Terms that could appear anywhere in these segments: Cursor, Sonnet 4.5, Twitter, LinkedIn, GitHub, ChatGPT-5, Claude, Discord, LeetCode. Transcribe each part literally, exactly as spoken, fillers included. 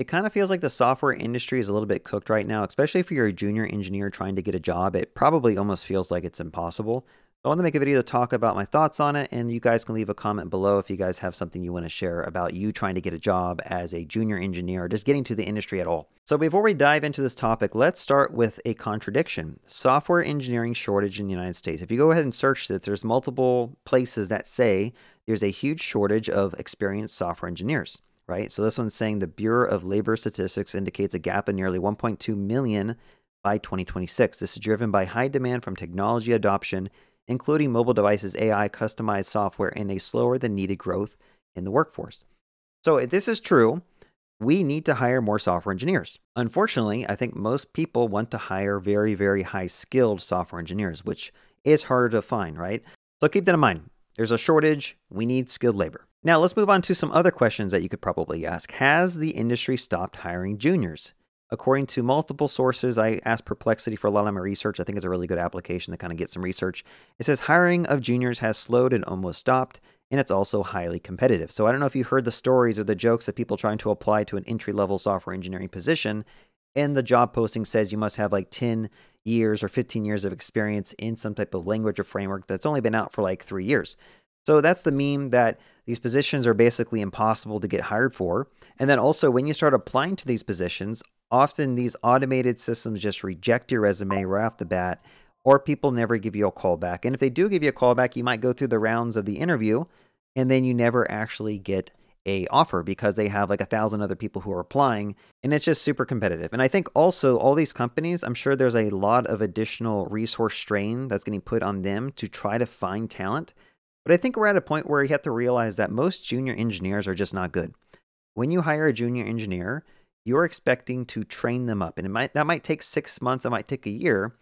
It kind of feels like the software industry is a little bit cooked right now, especially if you're a junior engineer trying to get a job. It probably almost feels like it's impossible. I want to make a video to talk about my thoughts on it, and you guys can leave a comment below if you guys have something you want to share about you trying to get a job as a junior engineer, or just getting to the industry at all. So before we dive into this topic, let's start with a contradiction. Software engineering shortage in the United States. If you go ahead and search this, there's multiple places that say there's a huge shortage of experienced software engineers. Right? So this one's saying the Bureau of Labor Statistics indicates a gap of nearly one point two million by twenty twenty-six. This is driven by high demand from technology adoption, including mobile devices, A I, customized software, and a slower than needed growth in the workforce. So if this is true, we need to hire more software engineers. Unfortunately, I think most people want to hire very, very high skilled software engineers, which is harder to find, right? So keep that in mind. There's a shortage. We need skilled labor. Now let's move on to some other questions that you could probably ask. Has the industry stopped hiring juniors? According to multiple sources, I asked Perplexity for a lot of my research. I think it's a really good application to kind of get some research. It says hiring of juniors has slowed and almost stopped, and it's also highly competitive. So I don't know if you heard the stories or the jokes of people trying to apply to an entry-level software engineering position, and the job posting says you must have like ten years or fifteen years of experience in some type of language or framework that's only been out for like three years. So that's the meme that these positions are basically impossible to get hired for. And then also when you start applying to these positions, often these automated systems just reject your resume right off the bat, or people never give you a call back. And if they do give you a call back, you might go through the rounds of the interview and then you never actually get a offer because they have like a thousand other people who are applying, and it's just super competitive. And I think also all these companies, I'm sure there's a lot of additional resource strain that's getting put on them to try to find talent. But I think we're at a point where you have to realize that most junior engineers are just not good. When you hire a junior engineer, you're expecting to train them up. And it might, that might take six months, it might take a year,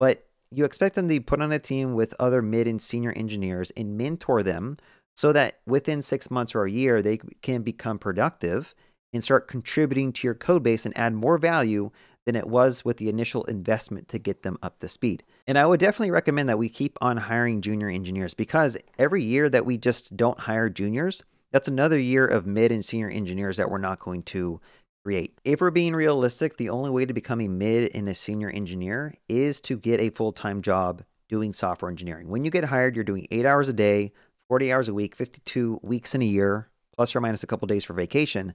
but you expect them to be put on a team with other mid and senior engineers and mentor them so that within six months or a year, they can become productive and start contributing to your code base and add more value than it was with the initial investment to get them up to speed. And I would definitely recommend that we keep on hiring junior engineers, because every year that we just don't hire juniors, that's another year of mid and senior engineers that we're not going to create. If we're being realistic, the only way to become a mid and a senior engineer is to get a full-time job doing software engineering. When you get hired, you're doing eight hours a day, forty hours a week, fifty-two weeks in a year, plus or minus a couple days for vacation.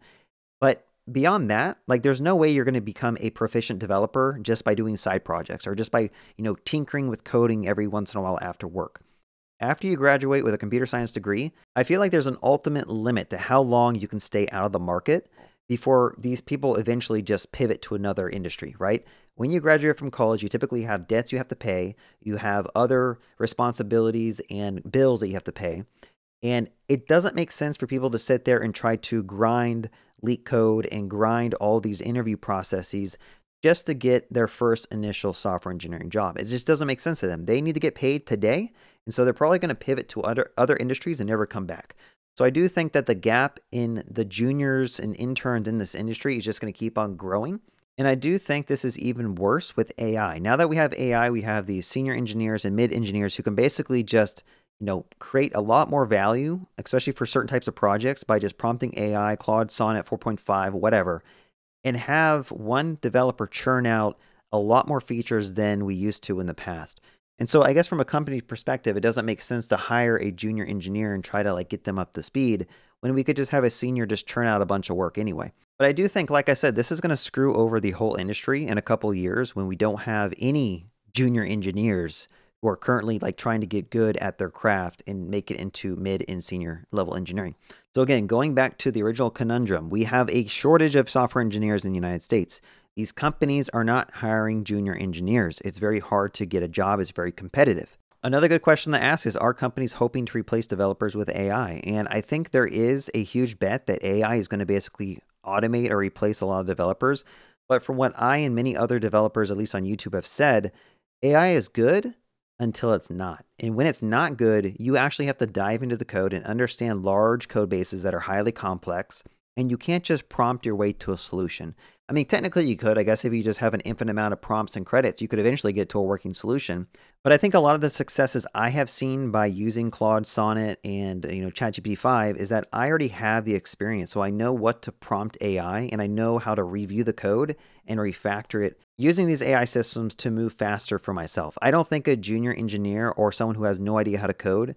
But beyond that, like, there's no way you're going to become a proficient developer just by doing side projects or just by, you know, tinkering with coding every once in a while after work. After you graduate with a computer science degree, I feel like there's an ultimate limit to how long you can stay out of the market before these people eventually just pivot to another industry, right? When you graduate from college, you typically have debts you have to pay. You have other responsibilities and bills that you have to pay. And it doesn't make sense for people to sit there and try to grind LeetCode and grind all these interview processes just to get their first initial software engineering job. It just doesn't make sense to them. They need to get paid today. And so they're probably going to pivot to other, other industries and never come back. So I do think that the gap in the juniors and interns in this industry is just going to keep on growing. And I do think this is even worse with A I. Now that we have A I, we have these senior engineers and mid engineers who can basically just, you know, create a lot more value, especially for certain types of projects, by just prompting A I, Claude, Sonnet four point five, whatever, and have one developer churn out a lot more features than we used to in the past. And so I guess from a company perspective, it doesn't make sense to hire a junior engineer and try to like get them up to speed when we could just have a senior just churn out a bunch of work anyway. But I do think, like I said, this is going to screw over the whole industry in a couple years when we don't have any junior engineers who are currently like trying to get good at their craft and make it into mid and senior level engineering. So again, going back to the original conundrum, we have a shortage of software engineers in the United States. These companies are not hiring junior engineers. It's very hard to get a job. It's very competitive. Another good question to ask is, are companies hoping to replace developers with A I? And I think there is a huge bet that A I is going to basically automate or replace a lot of developers. But from what I and many other developers, at least on YouTube, have said, A I is good until it's not. And when it's not good, you actually have to dive into the code and understand large code bases that are highly complex and you can't just prompt your way to a solution. I mean, technically you could, I guess, if you just have an infinite amount of prompts and credits, you could eventually get to a working solution. But I think a lot of the successes I have seen by using Claude, Sonnet, and you know ChatGPT five is that I already have the experience. So I know what to prompt A I, and I know how to review the code and refactor it using these A I systems to move faster for myself. I don't think a junior engineer or someone who has no idea how to code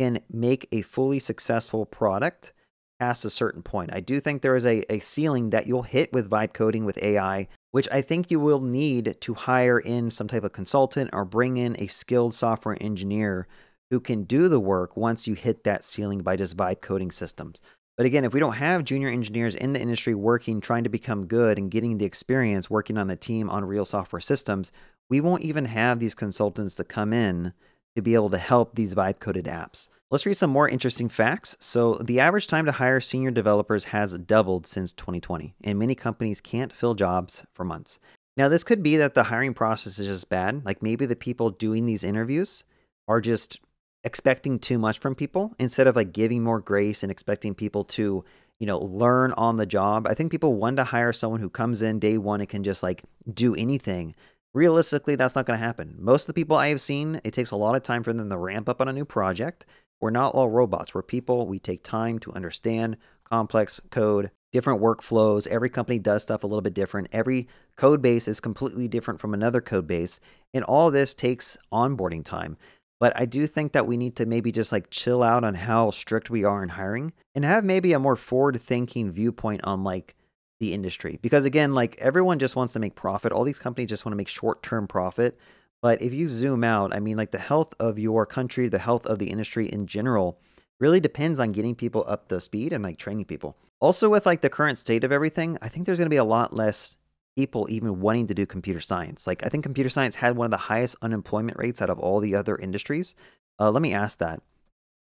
can make a fully successful product past a certain point. I do think there is a, a ceiling that you'll hit with vibe coding with A I, which I think you will need to hire in some type of consultant or bring in a skilled software engineer who can do the work once you hit that ceiling by just vibe coding systems. But again, if we don't have junior engineers in the industry working, trying to become good and getting the experience working on a team on real software systems, we won't even have these consultants that come in to be able to help these vibe-coded apps. Let's read some more interesting facts. So the average time to hire senior developers has doubled since twenty twenty, and many companies can't fill jobs for months. Now, this could be that the hiring process is just bad. Like maybe the people doing these interviews are just expecting too much from people instead of like giving more grace and expecting people to, you know, learn on the job. I think people want to hire someone who comes in day one and can just like do anything. Realistically, that's not going to happen. Most of the people I have seen, it takes a lot of time for them to ramp up on a new project. We're not all robots. We're people. We take time to understand complex code, different workflows. Every company does stuff a little bit different. Every code base is completely different from another code base. And all this takes onboarding time. But I do think that we need to maybe just like chill out on how strict we are in hiring and have maybe a more forward-thinking viewpoint on like the industry, because again, like everyone just wants to make profit. All these companies just want to make short-term profit. But if you zoom out, I mean, like the health of your country, the health of the industry in general really depends on getting people up to speed and like training people. Also, with like the current state of everything, I think there's going to be a lot less people even wanting to do computer science. Like I think computer science had one of the highest unemployment rates out of all the other industries. Uh, let me ask that.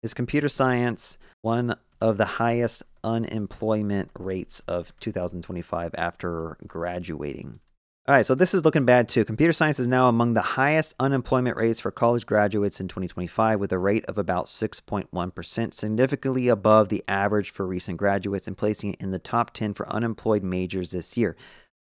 Is computer science one of the highest unemployment rates of two thousand twenty-five after graduating? All right, so this is looking bad too. Computer science is now among the highest unemployment rates for college graduates in twenty twenty-five with a rate of about six point one percent, significantly above the average for recent graduates and placing it in the top ten for unemployed majors this year.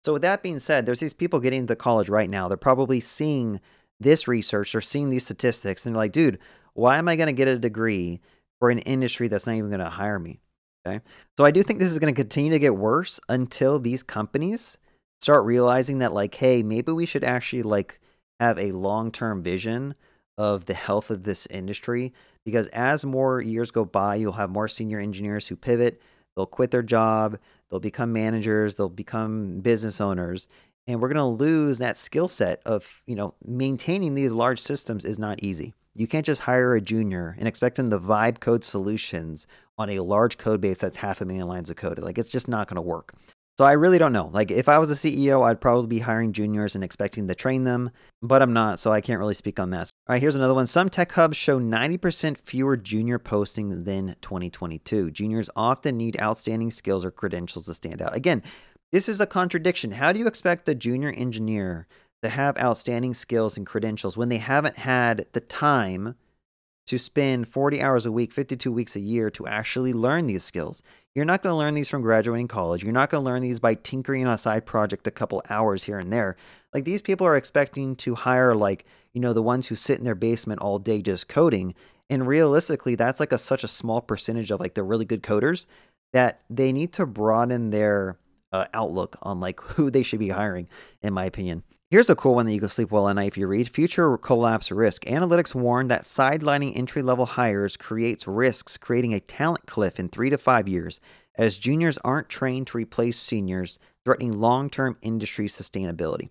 So with that being said, there's these people getting into college right now. They're probably seeing this research, they're seeing these statistics, and they're like, dude, why am I going to get a degree for an industry that's not even going to hire me? Okay. So I do think this is going to continue to get worse until these companies start realizing that like, hey, maybe we should actually like have a long-term vision of the health of this industry, because as more years go by, you'll have more senior engineers who pivot, they'll quit their job, they'll become managers, they'll become business owners. And we're going to lose that skill set of, you know, maintaining these large systems is not easy. You can't just hire a junior and expect them to vibe code solutions on a large code base that's half a million lines of code. Like, it's just not going to work. So I really don't know. Like, if I was a C E O, I'd probably be hiring juniors and expecting to train them, but I'm not, so I can't really speak on that. All right, here's another one. Some tech hubs show ninety percent fewer junior postings than twenty twenty-two. Juniors often need outstanding skills or credentials to stand out. Again, this is a contradiction. How do you expect the junior engineer to have outstanding skills and credentials when they haven't had the time to spend forty hours a week, fifty-two weeks a year to actually learn these skills? You're not going to learn these from graduating college. You're not going to learn these by tinkering on a side project a couple hours here and there. Like, these people are expecting to hire like, you know, the ones who sit in their basement all day just coding. And realistically, that's like a such a small percentage of like the really good coders that they need to broaden their uh, outlook on like who they should be hiring, in my opinion. Here's a cool one that you can sleep well at night if you read. Future collapse risk. Analytics warn that sidelining entry-level hires creates risks, creating a talent cliff in three to five years as juniors aren't trained to replace seniors, threatening long-term industry sustainability.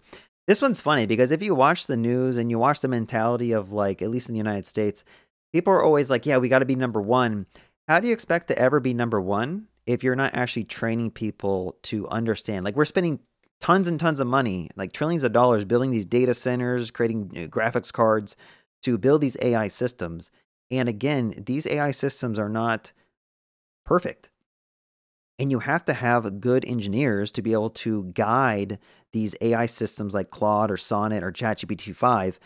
This one's funny because if you watch the news and you watch the mentality of, like, at least in the United States, people are always like, yeah, we got to be number one. How do you expect to ever be number one if you're not actually training people to understand? Like, we're spending tons and tons of money, like trillions of dollars, building these data centers, creating graphics cards to build these A I systems. And again, these A I systems are not perfect. And you have to have good engineers to be able to guide these A I systems like Claude or Sonnet or ChatGPT five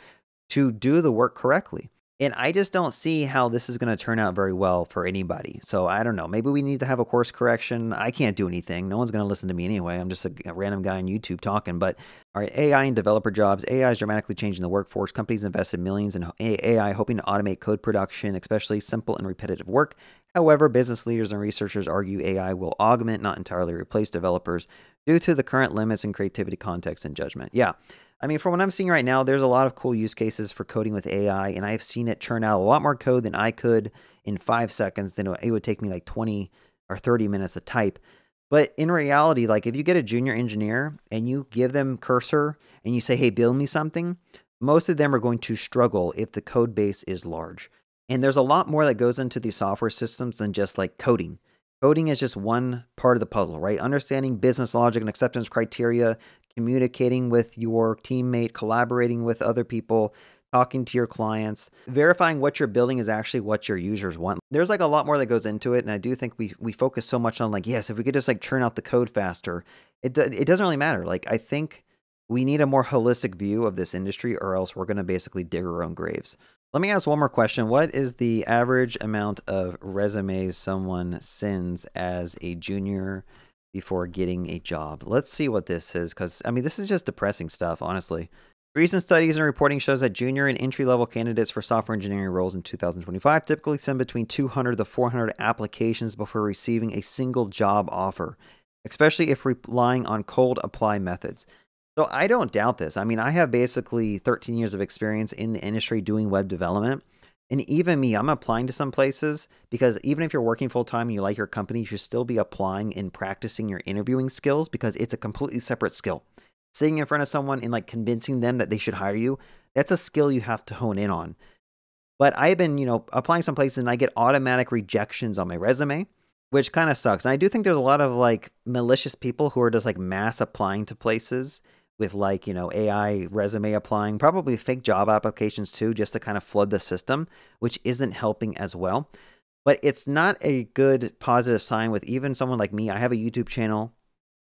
to do the work correctly. And I just don't see how this is going to turn out very well for anybody. So I don't know. Maybe we need to have a course correction. I can't do anything. No one's going to listen to me anyway. I'm just a, a random guy on YouTube talking. But all right, A I and developer jobs. A I is dramatically changing the workforce. Companies invested millions in A I, hoping to automate code production, especially simple and repetitive work. However, business leaders and researchers argue A I will augment, not entirely replace, developers due to the current limits in creativity, context, and judgment. Yeah. I mean, from what I'm seeing right now, there's a lot of cool use cases for coding with A I, and I've seen it churn out a lot more code than I could in five seconds, then it would take me like twenty or thirty minutes to type. But in reality, like if you get a junior engineer and you give them Cursor and you say, hey, build me something, most of them are going to struggle if the code base is large. And there's a lot more that goes into these software systems than just like coding. Coding is just one part of the puzzle, right? Understanding business logic and acceptance criteria, communicating with your teammate, collaborating with other people, talking to your clients, verifying what you're building is actually what your users want. There's like a lot more that goes into it. And I do think we, we focus so much on like, yes, if we could just like churn out the code faster, it, it doesn't really matter. Like, I think we need a more holistic view of this industry, or else we're going to basically dig our own graves. Let me ask one more question. What is the average amount of resumes someone sends as a junior before getting a job? Let's see what this is, because, I mean, this is just depressing stuff, honestly. Recent studies and reporting shows that junior and entry-level candidates for software engineering roles in two thousand twenty-five typically send between two hundred to four hundred applications before receiving a single job offer, especially if relying on cold apply methods. So I don't doubt this. I mean, I have basically thirteen years of experience in the industry doing web development. And even me, I'm applying to some places because even if you're working full-time and you like your company, you should still be applying and practicing your interviewing skills, because it's a completely separate skill. Sitting in front of someone and like convincing them that they should hire you, that's a skill you have to hone in on. But I've been, you know, applying some places and I get automatic rejections on my resume, which kind of sucks. And I do think there's a lot of like malicious people who are just like mass applying to places with like, you know, A I resume applying, probably fake job applications too, just to kind of flood the system, which isn't helping as well. But it's not a good positive sign with even someone like me. I have a YouTube channel.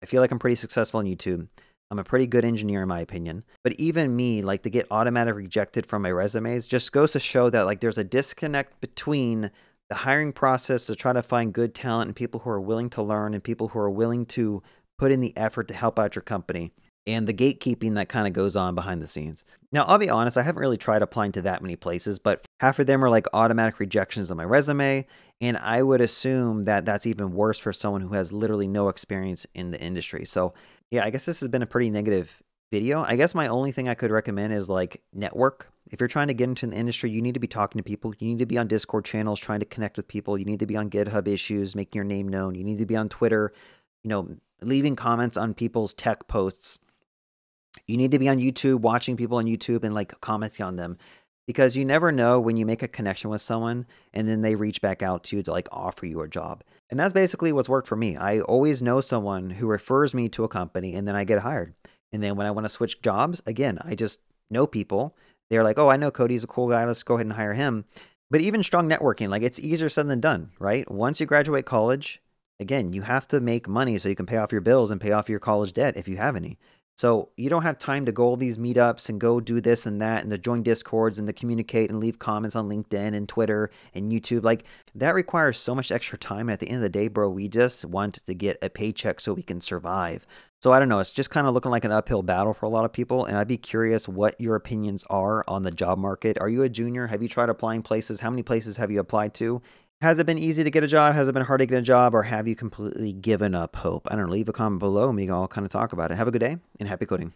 I feel like I'm pretty successful on YouTube. I'm a pretty good engineer in my opinion. But even me, like to get automatically rejected from my resumes just goes to show that like there's a disconnect between the hiring process to try to find good talent and people who are willing to learn and people who are willing to put in the effort to help out your company, and the gatekeeping that kind of goes on behind the scenes. Now, I'll be honest, I haven't really tried applying to that many places, but half of them are like automatic rejections on my resume. And I would assume that that's even worse for someone who has literally no experience in the industry. So yeah, I guess this has been a pretty negative video. I guess my only thing I could recommend is like network. If you're trying to get into the industry, you need to be talking to people. You need to be on Discord channels, trying to connect with people. You need to be on GitHub issues, making your name known. You need to be on Twitter, you know, leaving comments on people's tech posts. You need to be on YouTube, watching people on YouTube and like commenting on them, because you never know when you make a connection with someone and then they reach back out to you to like offer you a job. And that's basically what's worked for me. I always know someone who refers me to a company and then I get hired. And then when I want to switch jobs, again, I just know people. They're like, oh, I know Cody's a cool guy. Let's go ahead and hire him. But even strong networking, like it's easier said than done, right? Once you graduate college, again, you have to make money so you can pay off your bills and pay off your college debt if you have any. So you don't have time to go all these meetups and go do this and that and to join Discords and to communicate and leave comments on LinkedIn and Twitter and YouTube. Like that requires so much extra time. And at the end of the day, bro, we just want to get a paycheck so we can survive. So I don't know. It's just kind of looking like an uphill battle for a lot of people. And I'd be curious what your opinions are on the job market. Are you a junior? Have you tried applying places? How many places have you applied to? Has it been easy to get a job? Has it been hard to get a job? Or have you completely given up hope? I don't know. Leave a comment below and we can all kind of talk about it. Have a good day and happy coding.